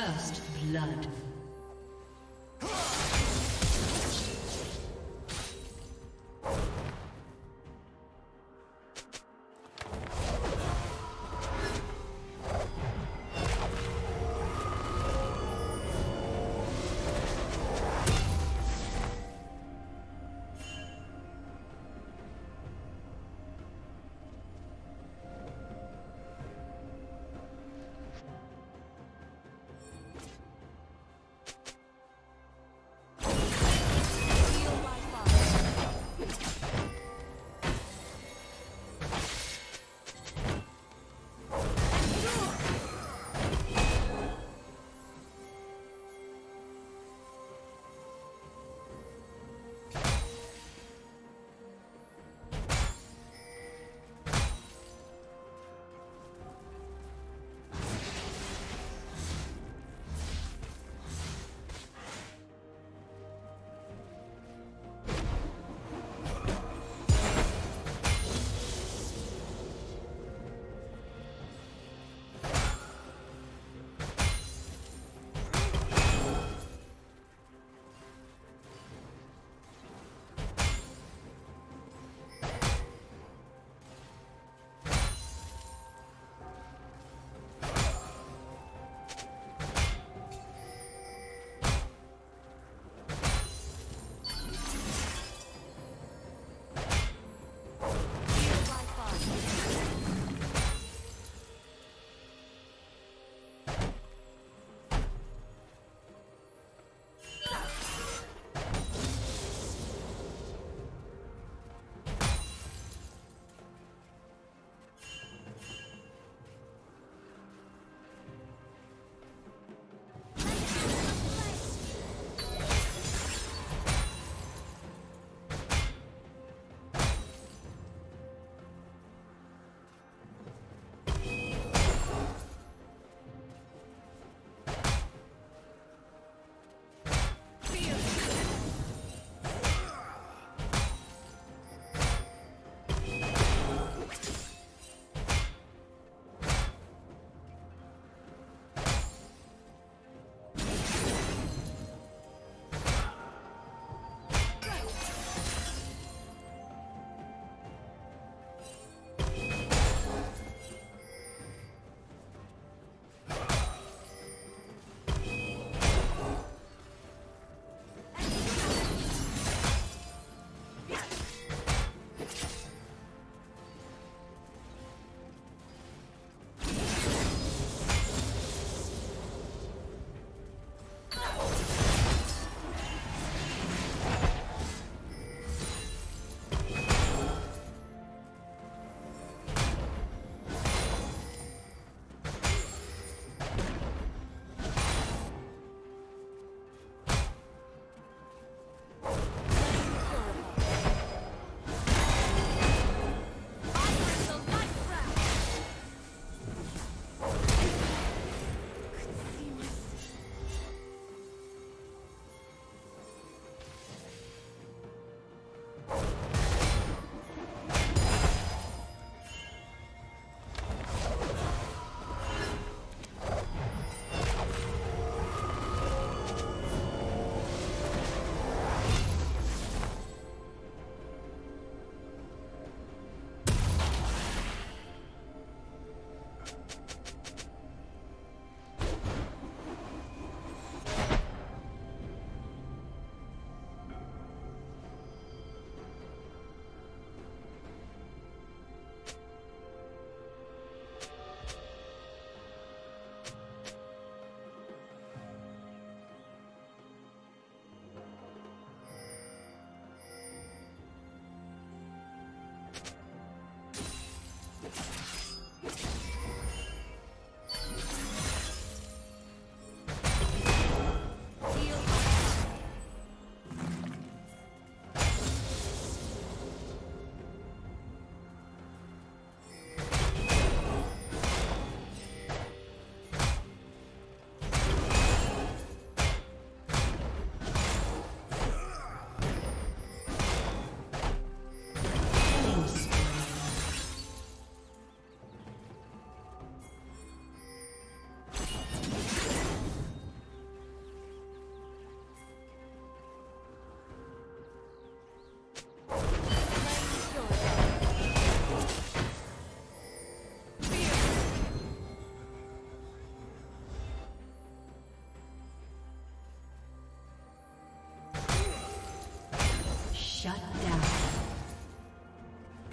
First blood.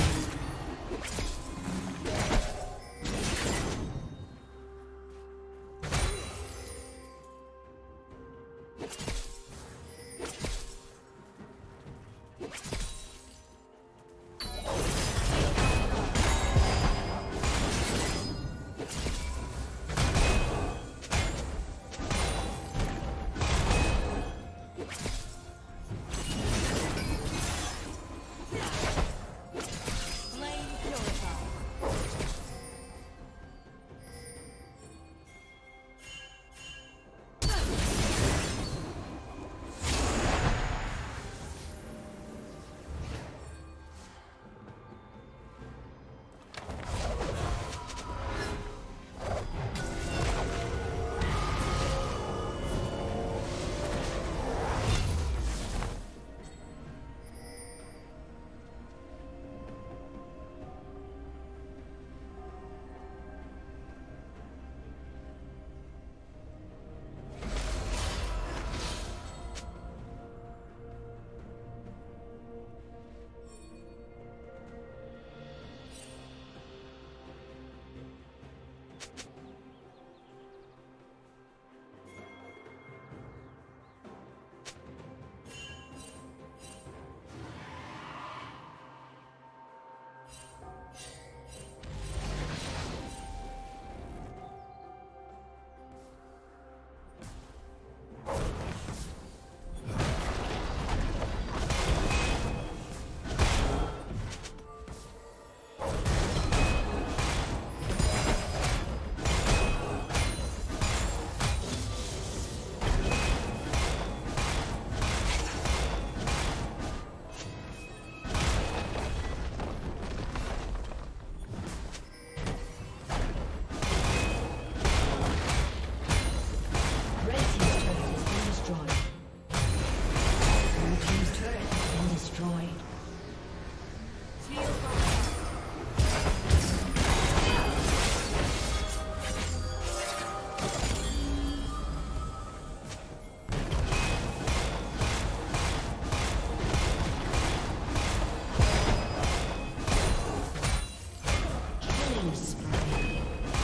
Team's turret has been destroyed.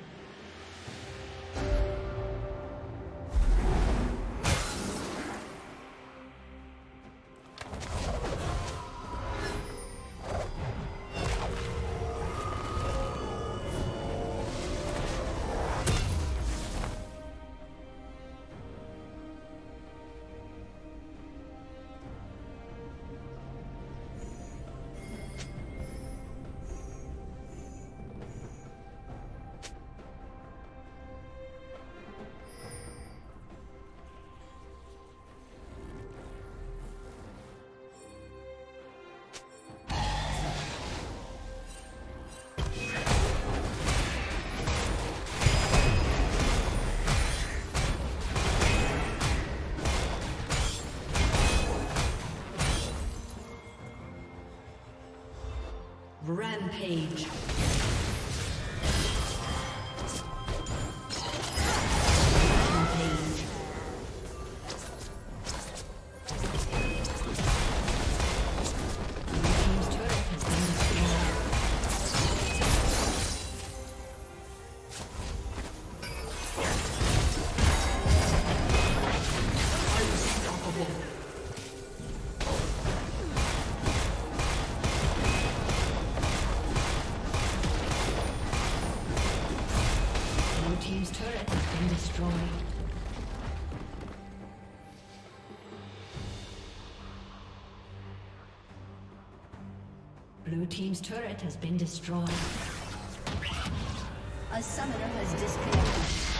Rampage. Blue team's turret has been destroyed. A summoner has disconnected.